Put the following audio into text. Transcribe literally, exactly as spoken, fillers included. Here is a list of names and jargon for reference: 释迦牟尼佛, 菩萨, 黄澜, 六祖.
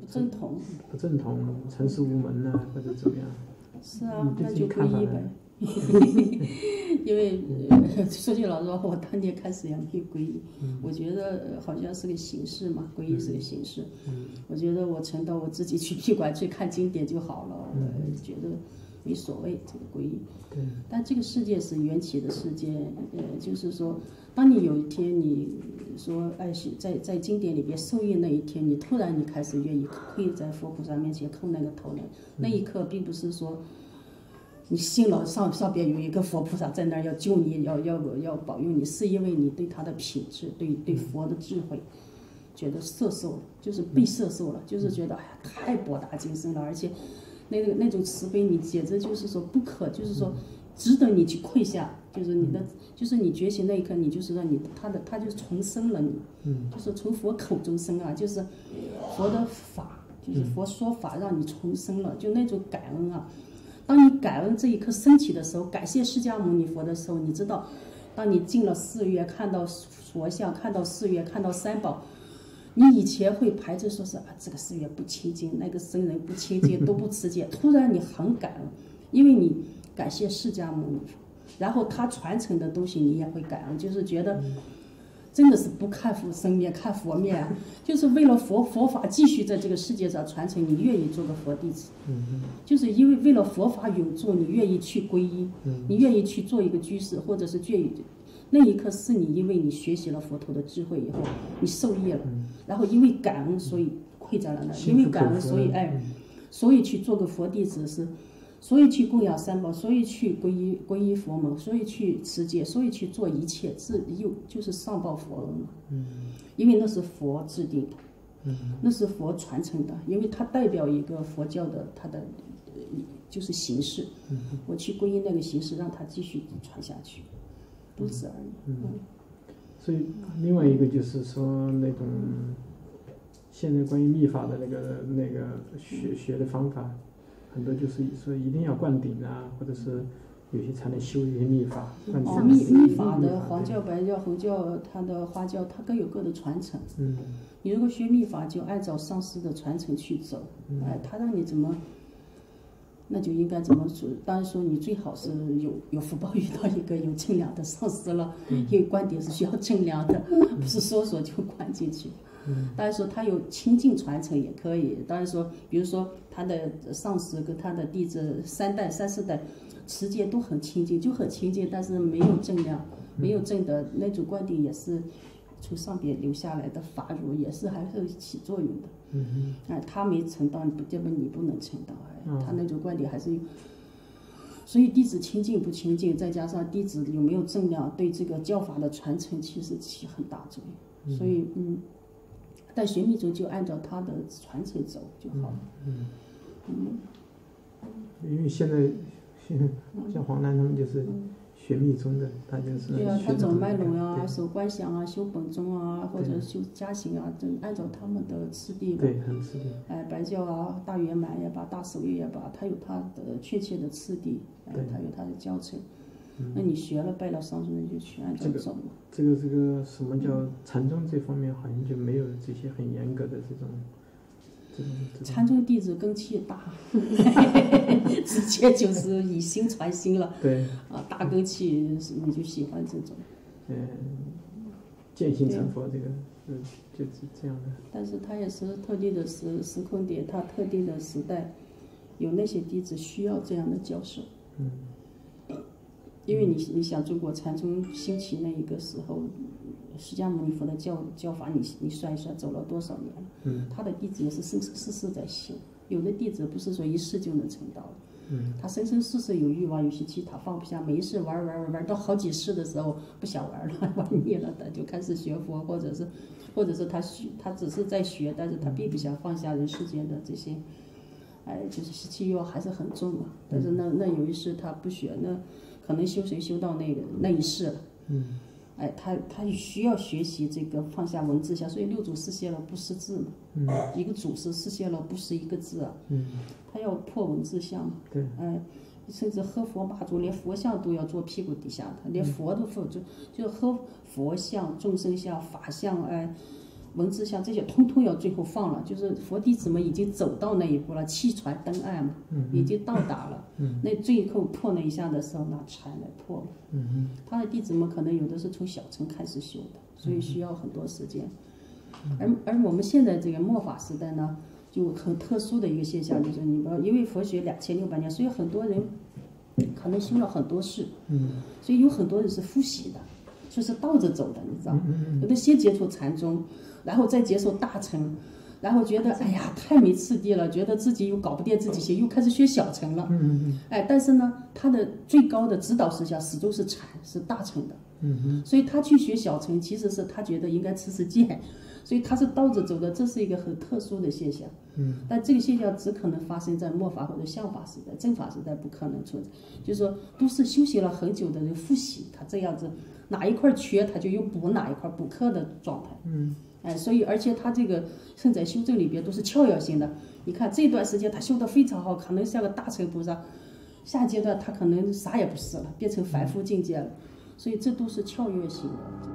不正统，不正统，城市无门啊，或者怎么样？是啊，那就皈依呗。因为说句老实话，我当年开始也没皈依，嗯、我觉得好像是个形式嘛，皈依是个形式。嗯、我觉得我成到我自己去闭馆去看经典就好了，嗯、我觉得没所谓这个皈依。对。但这个世界是缘起的世界，呃，就是说，当你有一天你说哎，在在经典里边受益那一天，你突然你开始愿意跪在佛菩萨面前叩那个头来，嗯、那一刻并不是说。 你信了上上边有一个佛菩萨在那儿要救你，要要要保佑你，是因为你对他的品质，对对佛的智慧，觉得摄受了，就是被摄受了，就是觉得哎呀太博大精深了，而且那个那种慈悲，你简直就是说不可，就是说值得你去跪下，就是你的，就是你觉醒那一刻，你就是让你他的他就重生了你，嗯，就是从佛口中生啊，就是佛的法，就是佛说法让你重生了，就那种感恩啊。 当你感恩这一刻升起的时候，感谢释迦牟尼佛的时候，你知道，当你进了寺院，看到佛像，看到寺院，看到三宝，你以前会排斥说是啊，这个寺院不清净，那个僧人不清净，都不持戒。突然你很感恩，因为你感谢释迦牟尼佛，然后他传承的东西你也会感恩，就是觉得。 真的是不看佛生面，看佛面啊！就是为了佛佛法继续在这个世界上传承，你愿意做个佛弟子，嗯、就是因为为了佛法永驻，你愿意去皈依，嗯、你愿意去做一个居士，或者是戒语。那一刻是你因为你学习了佛陀的智慧以后，你受益了，嗯、然后因为感恩所以跪在了那，因为感恩所以哎，所以去做个佛弟子是，所以去供养三宝，所以去皈依皈依佛门，所以去持戒，所以去做一切，是又就是上报佛恩嘛。嗯，因为那是佛制定的，嗯，那是佛传承的，因为它代表一个佛教的它的就是形式。嗯，我去皈依那个形式，让它继续传下去，如此而已。嗯，嗯所以另外一个就是说那种现在关于密法的那个那个学学的方法。 很多就是说一定要灌顶啊，或者是有些才能修一些密法。哦，密密法的黄教、白教、红教，它的花教，它各有各的传承。嗯，你如果学密法，就按照上师的传承去走。嗯、哎，他让你怎么，那就应该怎么做。当然说你最好是有有福报遇到一个有正量的上师了，嗯、因为观点是需要正量的，嗯、不是说说就灌进去。 当然说他有亲近传承也可以，当然说，比如说他的上师跟他的弟子三代、三四代持戒都很亲近，就很亲近，但是没有正量，没有正的那种观点也是从上边留下来的法乳，也是还是起作用的。嗯哎，他没承担，不这不你不能承担，哎，他那种观点还是有。所以弟子亲近不亲近，再加上弟子有没有正量，对这个教法的传承其实起很大作用。所以，嗯。 但学密宗就按照他的传承走就好了。嗯嗯。嗯因为现在，现在像黄澜他们就是学密宗的，他就是。对啊，他走脉轮啊，守观想啊，修本宗啊，或者修家行啊，就按照他们的次第吧。对，很次第。哎，白教啊，大圆满也罢，大守夜也罢，他有他的确切的次第，哎，他有他的教程。 那你学了拜了上师，你就去按照走嘛。这个这个什么叫禅宗这方面，好像就没有这些很严格的这种。这种这种禅宗弟子根气大，直接就是以心传心了。对。啊，大根气，你就喜欢这种。嗯，见性成佛这个，嗯，就是这样的。但是它也是特定的时时空点，它特定的时代，有那些弟子需要这样的教授。嗯。 因为你你想中国禅宗兴起那一个时候，释迦牟尼佛的教教法你，你你算一算走了多少年了？嗯，他的弟子也是生生世世在修，有的弟子不是说一世就能成道的，嗯，他生生世世有欲望，有习气，他放不下，每一世玩玩玩玩到好几世的时候不想玩了，玩腻了，他就开始学佛，或者是，或者是他学他只是在学，但是他并不想放下人世间的这些，哎，就是习气欲望还是很重嘛。但是那那有一世他不学那。 可能修谁修到那个那一世了，嗯，哎，他他需要学习这个放下文字下，所以六祖释迦了不识字嘛，嗯，一个祖师释迦了不识一个字啊，嗯，他要破文字相嘛，对，哎，甚至喝佛骂祖，连佛像都要坐屁股底下的，连佛都佛就就喝佛像、众生像、法像，哎，文字像这些通通要最后放了，就是佛弟子们已经走到那一步了，弃船登岸嘛，已经到达了。嗯、那最后破那一下的时候，拿船来破。嗯、他的弟子们可能有的是从小乘开始修的，所以需要很多时间。嗯、而而我们现在这个末法时代呢，就很特殊的一个现象，就是你们因为佛学两千六百年，所以很多人可能修了很多世，嗯、所以有很多人是复习的。 就是倒着走的，你知道，有的先接触禅宗，然后再接受大乘，然后觉得哎呀太没次第了，觉得自己又搞不定自己学，又开始学小乘了。哎，但是呢，他的最高的指导思想始终是禅，是大乘的。所以他去学小乘，其实是他觉得应该持持戒，所以他是倒着走的，这是一个很特殊的现象。但这个现象只可能发生在末法或者相法时代，正法时代不可能存在。就是说，都是修习了很久的人复习，他这样子。 哪一块缺，他就又补哪一块补课的状态。嗯，哎，所以而且他这个现在修正里边都是跳跃性的。你看这段时间他修得非常好，可能像个大乘菩萨，下阶段他可能啥也不是了，变成凡夫境界了。所以这都是跳跃性的。